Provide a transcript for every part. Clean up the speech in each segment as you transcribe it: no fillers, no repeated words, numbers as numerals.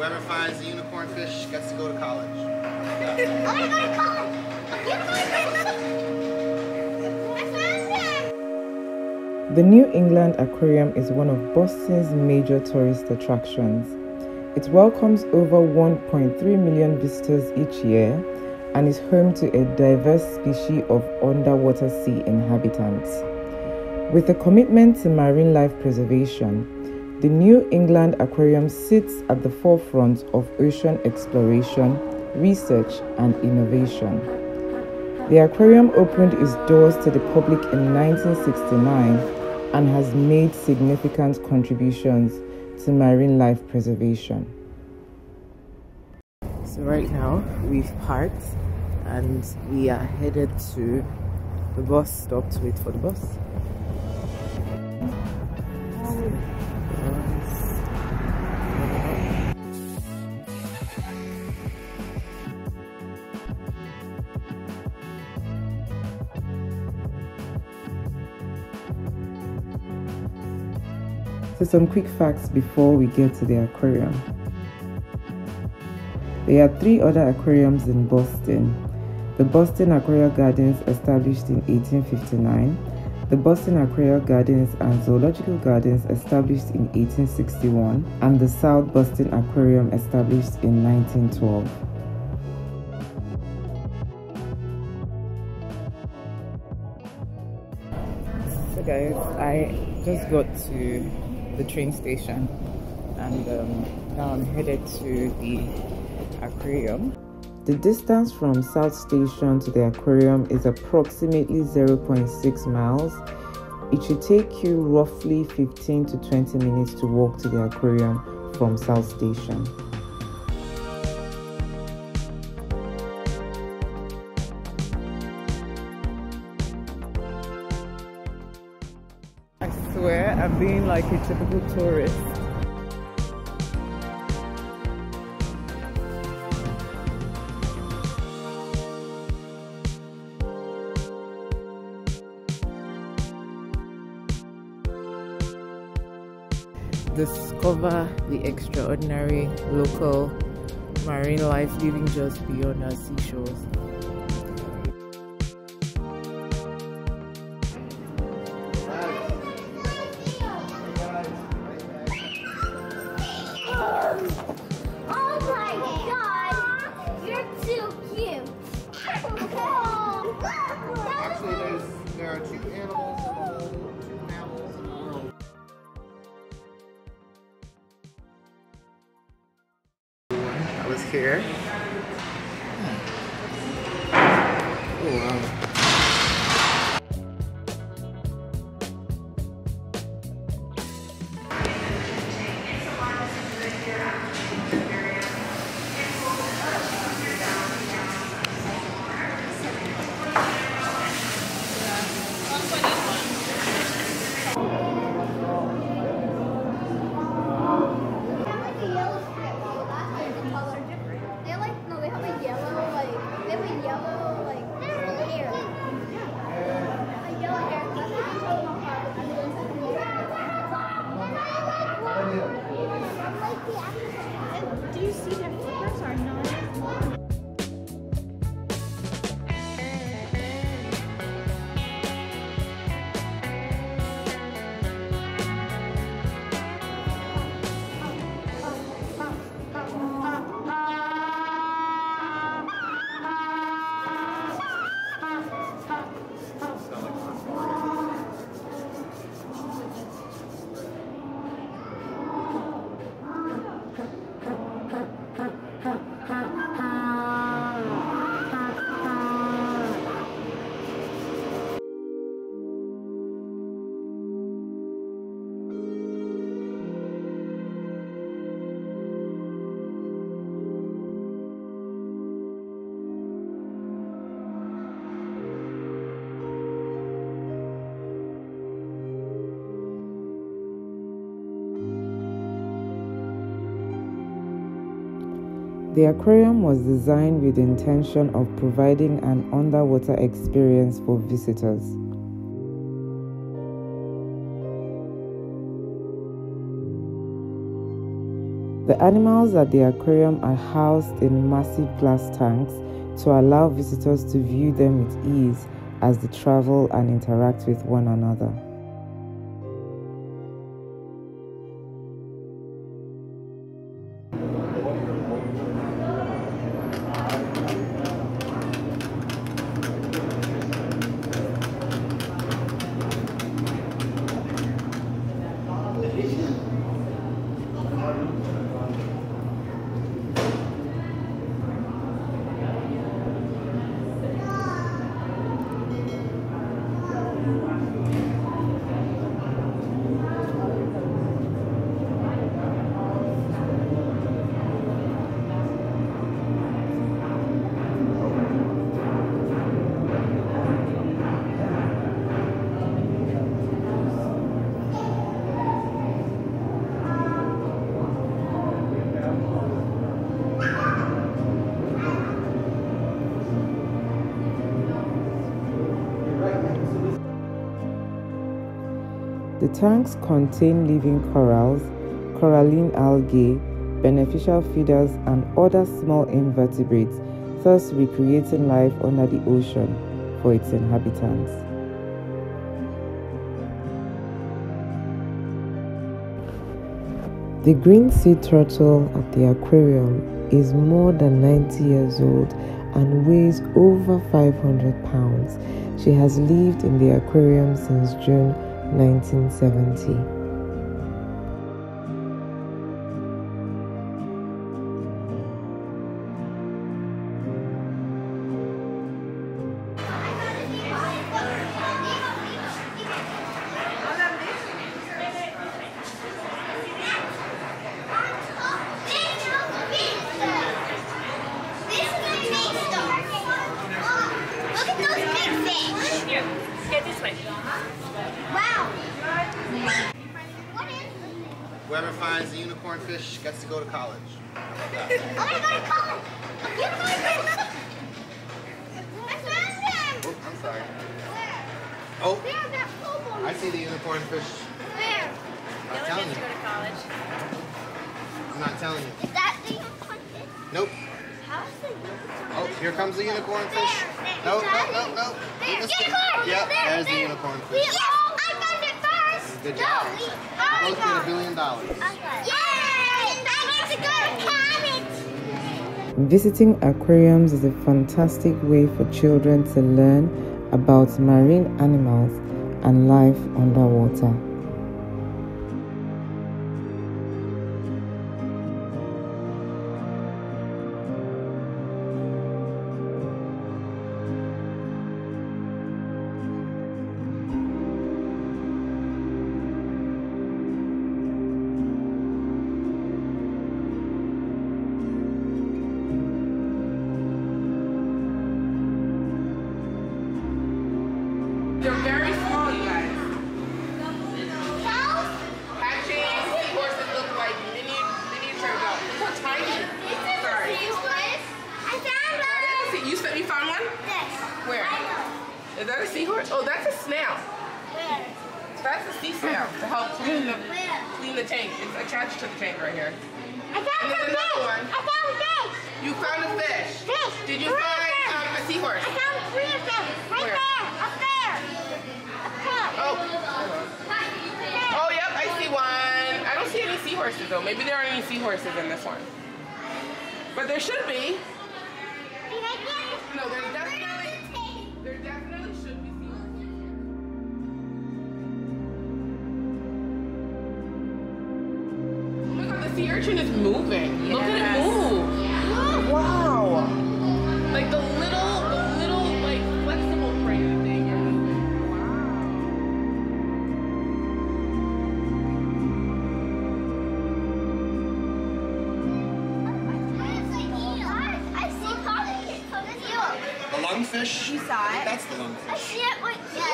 Whoever finds the unicorn fish gets to go to college. I want to go to college! A unicorn fish! I found them! The New England Aquarium is one of Boston's major tourist attractions. It welcomes over 1.3 million visitors each year and is home to a diverse species of underwater sea inhabitants. With a commitment to marine life preservation, the New England Aquarium sits at the forefront of ocean exploration, research, and innovation. The aquarium opened its doors to the public in 1969 and has made significant contributions to marine life preservation. So right now we've parked and we are headed to the bus stop to wait for the bus. So some quick facts before we get to the aquarium. There are three other aquariums in Boston. The Boston Aquarium Gardens, established in 1859, the Boston Aquarium Gardens and Zoological Gardens, established in 1861, and the South Boston Aquarium, established in 1912. So guys, I just got to the train station and now I'm headed to the aquarium. The distance from South Station to the aquarium is approximately 0.6 miles. It should take you roughly 15 to 20 minutes to walk to the aquarium from South Station. I swear I'm being like a typical tourist. Discover the extraordinary local marine life living just beyond our seashores. Oh my god! You're too cute! Actually, there are two animals in the world. Here. Oh, wow. The aquarium was designed with the intention of providing an underwater experience for visitors. The animals at the aquarium are housed in massive glass tanks to allow visitors to view them with ease as they travel and interact with one another. The tanks contain living corals, coralline algae, beneficial feeders, and other small invertebrates, thus recreating life under the ocean for its inhabitants. The green sea turtle at the aquarium is more than 90 years old and weighs over 500 pounds. She has lived in the aquarium since June 1970. Whoever finds the unicorn fish gets to go to college. I'm gonna go to college! Unicorn fish! I found him! Oops, I'm sorry. Where? Oh! Where that pole? I see the unicorn fish. Where? I'm not telling you. To go to college. I'm not telling you. Is that the unicorn fish? Nope. How's the unicorn fish? Oh, here comes the unicorn fish. There. Nope, nope, nope, nope. Unicorn! Yep, there's the unicorn fish. Yes! I found it first! Good job. No. Both get $1 billion. Yay! I get to go to college! Visiting aquariums is a fantastic way for children to learn about marine animals and life underwater. They're very small, you guys. Shells? Hatching, of course, they look like miniature dolls. They're tiny. Sorry. I found one. You said you found one? Yes. Where? Is that a seahorse? Oh, that's a snail. Where? That's a sea snail to help clean the tank. It's attached to the tank right here. I found a fish. One. I found a fish. You found a fish. Fish. Did you find a seahorse? I found three of them. Right where? There. Up there. Oh. Oh, yep, I see one. I don't see any seahorses, though. Maybe there aren't any seahorses in this one. But there should be. No, there definitely should be seahorses. Look how the sea urchin is moving. Yes. Look at it move. Yeah. Wow. Like the little like, flexible frame thing. Fish. You saw it? That's the lungfish. I see it with you. Where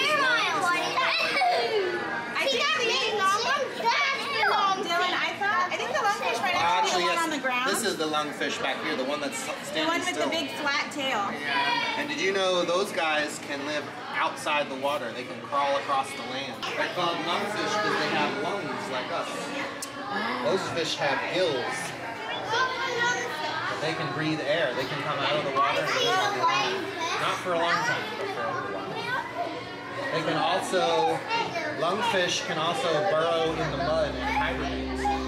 am I? I think I'm eating the lungfish. Dylan, I think the lungfish might actually be the one on the ground. This is the lungfish back here, the one that's standing still. The one with the big flat tail. Yeah. And did you know those guys can live outside the water? They can crawl across the land. They're called lungfish because they have lungs like us. Those fish have gills. They can breathe air. They can come out of the water and live on the land. Not for a long time, but for a little while. They can also, lungfish can also burrow in the mud and hibernate.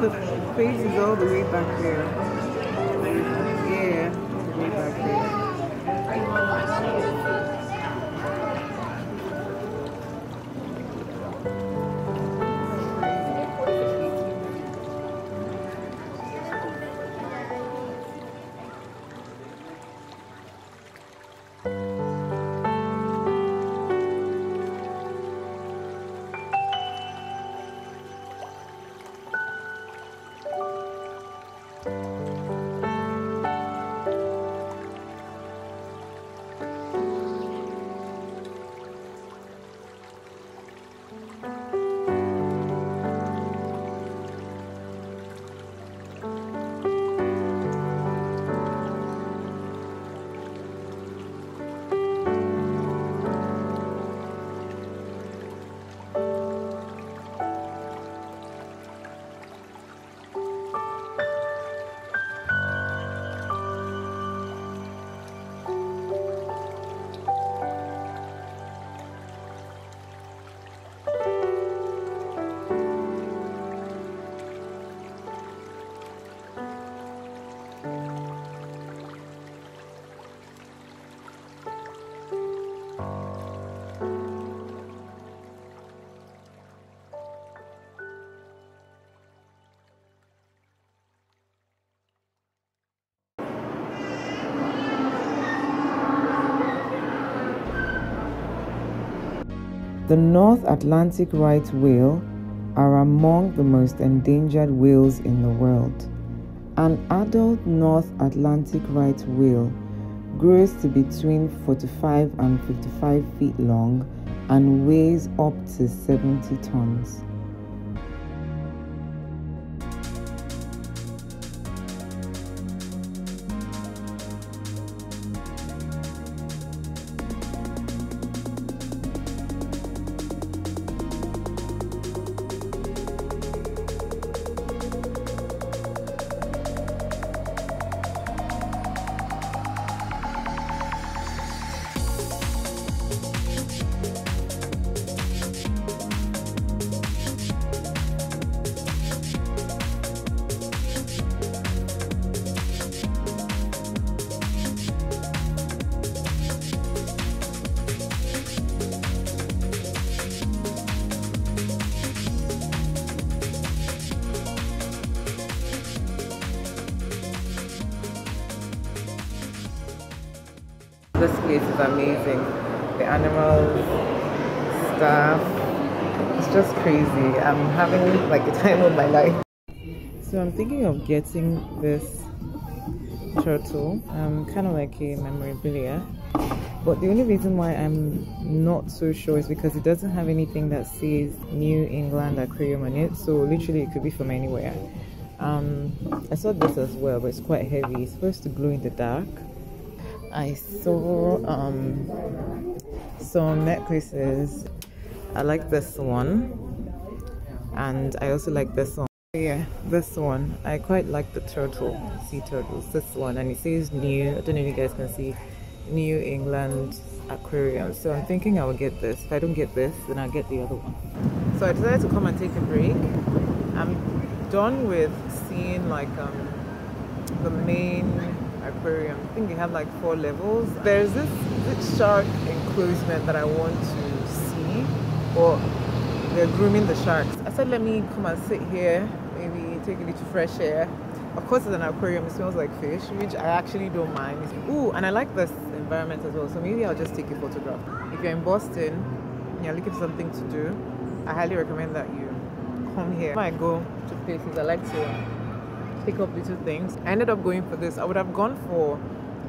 The face is all the way back there. Yeah, all the way back there. The North Atlantic right whale are among the most endangered whales in the world. An adult North Atlantic right whale grows to between 45 and 55 feet long and weighs up to 70 tons. This place is amazing. The animals, staff, It's just crazy. I'm having like the time of my life. So I'm thinking of getting this turtle, kind of like a memorabilia, but the only reason why I'm not so sure is because it doesn't have anything that says New England Aquarium on it, so literally it could be from anywhere. I saw this as well, but it's quite heavy. It's supposed to glow in the dark. I saw some necklaces. I like this one, and I also like this one. Yeah, this one. I quite like the turtle, sea turtles, this one, and it says new, I don't know if you guys can see, New England Aquarium. So I'm thinking I will get this. If I don't get this, then I'll get the other one. So I decided to come and take a break. I'm done with seeing like the main aquarium. I think they have like 4 levels. There's this shark enclosement that I want to see, or they're grooming the sharks. I said let me come and sit here, maybe take a little fresh air. Of course it's an aquarium, it smells like fish, which I actually don't mind. Ooh, and I like this environment as well, so maybe I'll just take a photograph. If you're in Boston and you're looking for something to do, I highly recommend that you come here. I go to places, I like to pick up little things. I ended up going for this. I would have gone for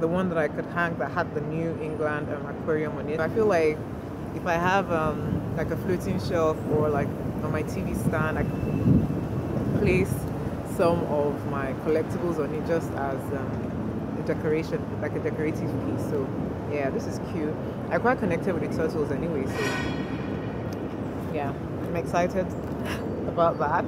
the one that I could hang that had the New England Aquarium on it. I feel like if I have like a floating shelf or like on my TV stand, I can place some of my collectibles on it just as a decoration, like a decorative piece. So yeah, this is cute. I'm quite connected with the turtles anyway, so yeah, I'm excited about that.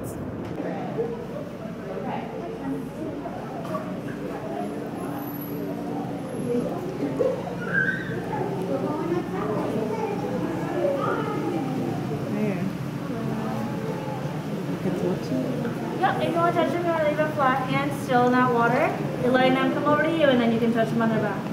Yep, ignore touching them or leave them flat, hands still in that water. You're letting them come over to you and then you can touch them on their backs.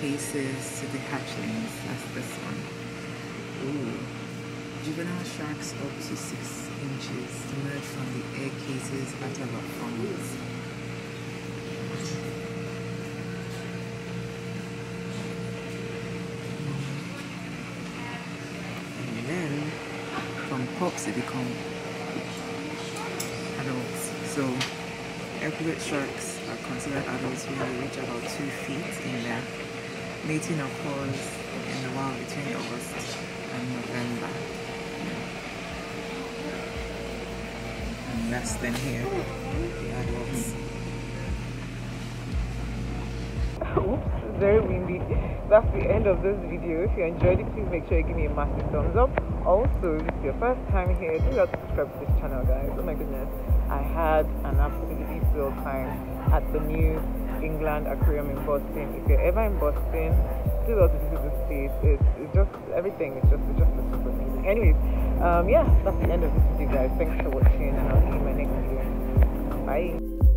Cases to the hatchlings, that's this one. Ooh. Juvenile sharks up to 6 inches emerge from the egg cases at about 4 months. And then from pups they become adults. So egglet sharks are considered adults when they reach about 2 feet in length. Mating occurs in the wild between August and November. And less than here, the adults. oops, very windy. That's the end of this video. If you enjoyed it, please make sure you give me a massive thumbs up. Also, if it's your first time here, do not subscribe to this channel, guys. Oh my goodness, I had an absolutely swell time at the New England Aquarium in Boston. If you're ever in Boston, do not visit the state. It's just everything. It's just a super thing. Anyways, yeah, that's the end of this video, guys. Thanks for watching, and I'll see you in my next video. Bye.